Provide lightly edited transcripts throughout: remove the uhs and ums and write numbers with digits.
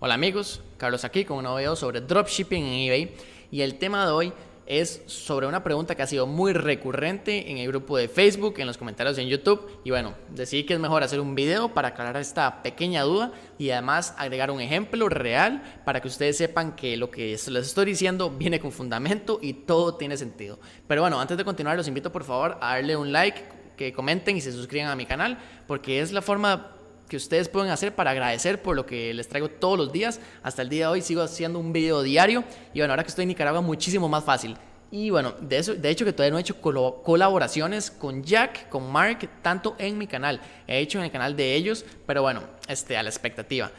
Hola amigos, Carlos aquí con un nuevo video sobre dropshipping en eBay, y el tema de hoy es sobre una pregunta que ha sido muy recurrente en el grupo de Facebook, en los comentarios en YouTube, y bueno, decidí que es mejor hacer un video para aclarar esta pequeña duda y además agregar un ejemplo real para que ustedes sepan que lo que les estoy diciendo viene con fundamento y todo tiene sentido. Pero bueno, antes de continuar los invito por favor a darle un like, que comenten y se suscriban a mi canal, porque es la forma que ustedes pueden hacer para agradecer por lo que les traigo todos los días. Hasta el día de hoy sigo haciendo un video diario, y bueno, ahora que estoy en Nicaragua muchísimo más fácil. Y bueno, de hecho que todavía no he hecho colaboraciones con Jack, con Mark, tanto en mi canal, he hecho en el canal de ellos, pero bueno, a la expectativa.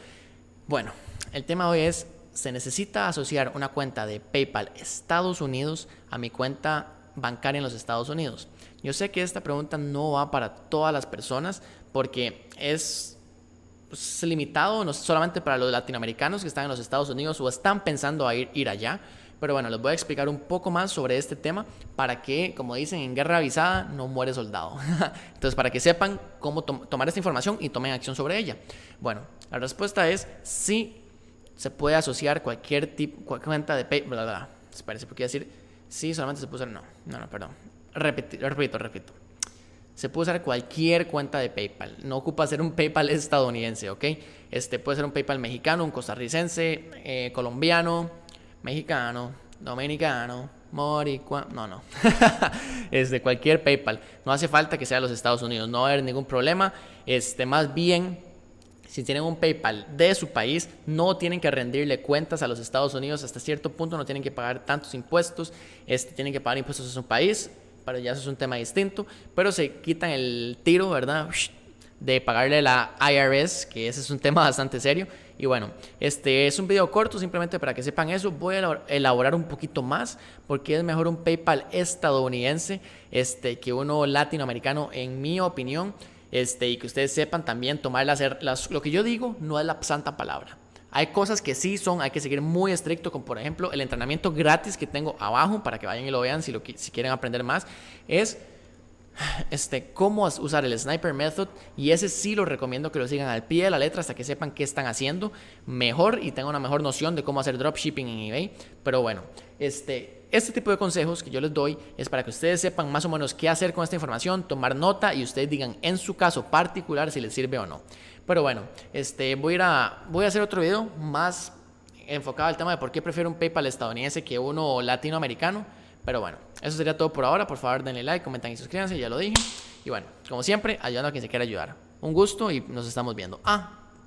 Bueno, el tema hoy es: se necesita asociar una cuenta de PayPal Estados Unidos a mi cuenta bancaria en los Estados Unidos. Yo sé que esta pregunta no va para todas las personas porque es limitado, no solamente para los latinoamericanos que están en los Estados Unidos o están pensando a ir allá. Pero bueno, les voy a explicar un poco más sobre este tema para que, como dicen, en guerra avisada no muere soldado. Entonces, para que sepan cómo tomar esta información y tomen acción sobre ella. Bueno, la respuesta es sí, se puede asociar cualquier cuenta de PayPal, bla, bla, bla. Espérense, porque iba a decir sí, solamente se puede usar, perdón. Repito. Se puede usar cualquier cuenta de PayPal. No ocupa ser un PayPal estadounidense, ¿ok? Puede ser un PayPal mexicano, un costarricense, colombiano, mexicano, dominicano, moricua. No. Cualquier PayPal. No hace falta que sea de los Estados Unidos. No va a haber ningún problema. Más bien, si tienen un PayPal de su país, no tienen que rendirle cuentas a los Estados Unidos hasta cierto punto. No tienen que pagar tantos impuestos. Tienen que pagar impuestos a su país, pero ya eso es un tema distinto. Pero se quitan el tiro, ¿verdad?, de pagarle la IRS, que ese es un tema bastante serio. Y bueno, este es un video corto simplemente para que sepan eso. Voy a elaborar un poquito más porque es mejor un PayPal estadounidense que uno latinoamericano, en mi opinión. Y que ustedes sepan también tomar lo que yo digo no es la santa palabra. Hay cosas que sí son, hay que seguir muy estricto, como por ejemplo el entrenamiento gratis que tengo abajo para que vayan y lo vean si quieren aprender más. Es cómo usar el Sniper Method, y ese sí lo recomiendo que lo sigan al pie de la letra hasta que sepan qué están haciendo mejor y tengan una mejor noción de cómo hacer dropshipping en eBay. Pero bueno, este tipo de consejos que yo les doy es para que ustedes sepan más o menos qué hacer con esta información, tomar nota y ustedes digan en su caso particular si les sirve o no. Pero bueno, voy a hacer otro video más enfocado al tema de por qué prefiero un PayPal estadounidense que uno latinoamericano. Pero bueno, eso sería todo por ahora. Por favor, denle like, comenten y suscríbanse, ya lo dije. Y bueno, como siempre, ayudando a quien se quiera ayudar. Un gusto y nos estamos viendo.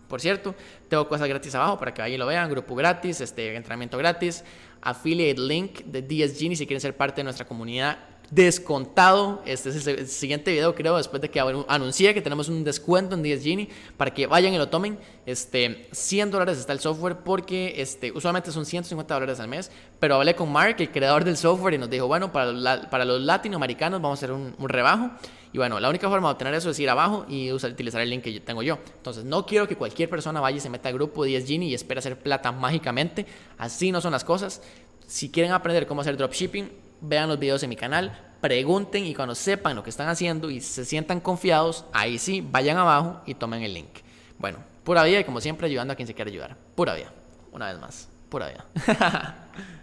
Por cierto, tengo cosas gratis abajo para que ahí lo vean, grupo gratis, entrenamiento gratis, affiliate link de DS Genie si quieren ser parte de nuestra comunidad, descontado. Este es el siguiente video, creo, después de que anuncié que tenemos un descuento en DS Genie para que vayan y lo tomen. $100 está el software, porque usualmente son $150 al mes, pero hablé con Mark, el creador del software, y nos dijo, bueno, para los latinoamericanos vamos a hacer un rebajo. Y bueno, la única forma de obtener eso es ir abajo y utilizar el link que tengo yo. Entonces, no quiero que cualquier persona vaya y se meta al grupo DS Genie y espera hacer plata mágicamente. Así no son las cosas. Si quieren aprender cómo hacer dropshipping, vean los videos en mi canal, pregunten, y cuando sepan lo que están haciendo y se sientan confiados, ahí sí, vayan abajo y tomen el link. Bueno, pura vida, y como siempre ayudando a quien se quiera ayudar. Pura vida. Una vez más, pura vida.